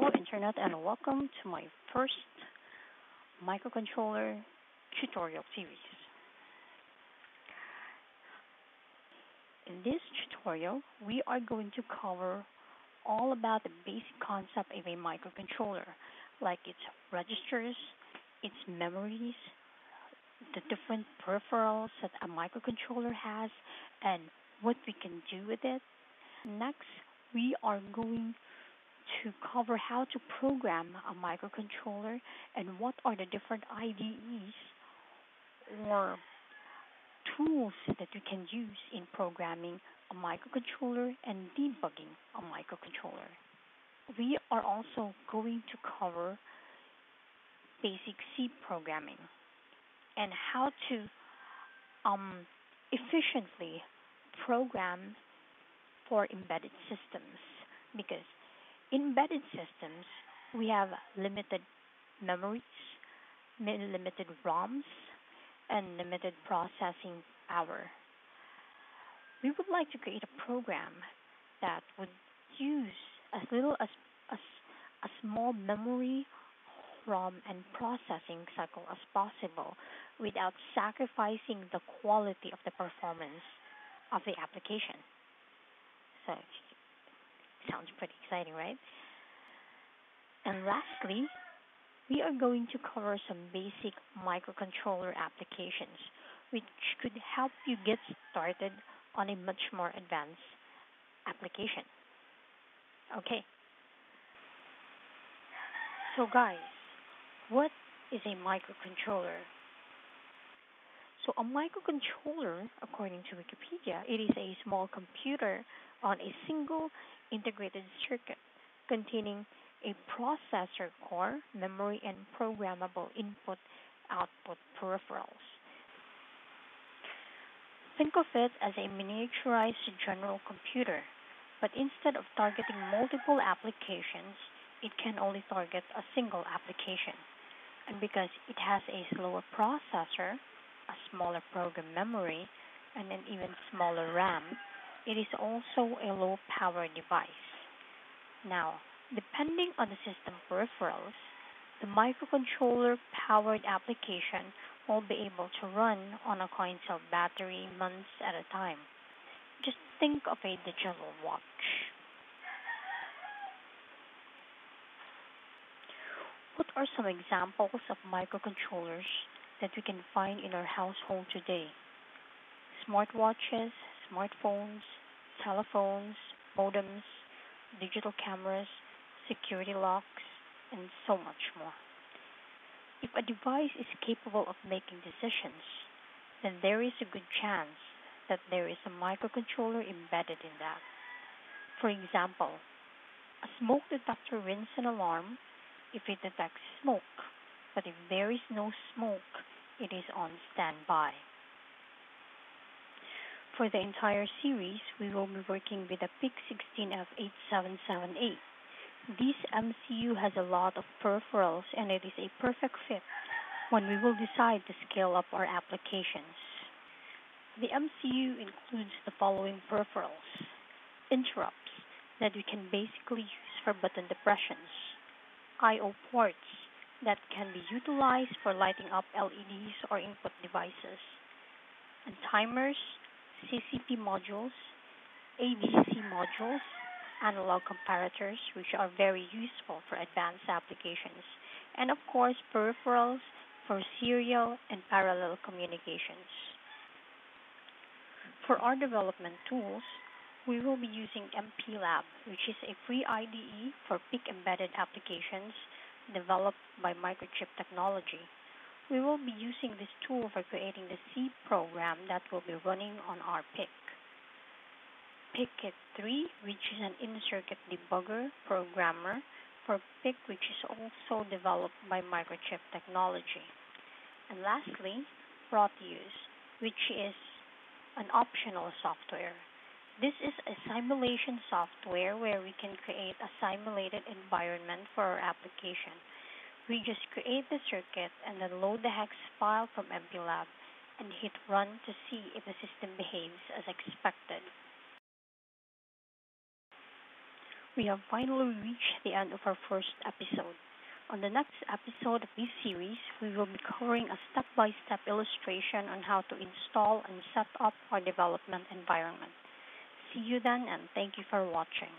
Hello Internet, and welcome to my first microcontroller tutorial series. In this tutorial, we are going to cover all about the basic concept of a microcontroller, like its registers, its memories, the different peripherals that a microcontroller has, and what we can do with it. Next, we are going to cover how to program a microcontroller and what are the different IDEs or tools that you can use in programming a microcontroller and debugging a microcontroller. We are also going to cover basic C programming and how to efficiently program for embedded systems, because in embedded systems, we have limited memories, limited ROMs, and limited processing power. We would like to create a program that would use as little as a small memory, ROM, and processing cycle as possible without sacrificing the quality of the performance of the application. So, sounds pretty exciting, right? And lastly, we are going to cover some basic microcontroller applications, which could help you get started on a much more advanced application. Okay. So guys, what is a microcontroller? So a microcontroller, according to Wikipedia, it is a small computer on a single integrated circuit containing a processor core, memory, and programmable input-output peripherals. Think of it as a miniaturized general computer, but instead of targeting multiple applications, it can only target a single application. And because it has a slower processor, a smaller program memory, and an even smaller RAM, it is also a low-power device. Now, depending on the system peripherals, the microcontroller-powered application will be able to run on a coin cell battery months at a time. Just think of a digital watch. What are some examples of microcontrollers that we can find in our household today? Smartwatches, smartphones, telephones, modems, digital cameras, security locks, and so much more. If a device is capable of making decisions, then there is a good chance that there is a microcontroller embedded in that. For example, a smoke detector rings an alarm if it detects smoke, but if there is no smoke, it is on standby. For the entire series, we will be working with the PIC16F877A. This MCU has a lot of peripherals, and it is a perfect fit when we will decide to scale up our applications. The MCU includes the following peripherals: interrupts that we can basically use for button depressions, I/O ports that can be utilized for lighting up LEDs or input devices, and timers, CCP modules, ADC modules, analog comparators, which are very useful for advanced applications, and of course peripherals for serial and parallel communications. For our development tools, we will be using MPLAB, which is a free IDE for PIC embedded applications developed by Microchip Technology. We will be using this tool for creating the C program that will be running on our PIC. PICkit-3, which is an in-circuit debugger programmer for PIC, which is also developed by Microchip Technology. And lastly, Proteus, which is an optional software. This is a simulation software where we can create a simulated environment for our application. We just create the circuit and then load the hex file from MPLAB and hit run to see if the system behaves as expected. We have finally reached the end of our first episode. On the next episode of this series, we will be covering a step-by-step illustration on how to install and set up our development environment. See you then, and thank you for watching.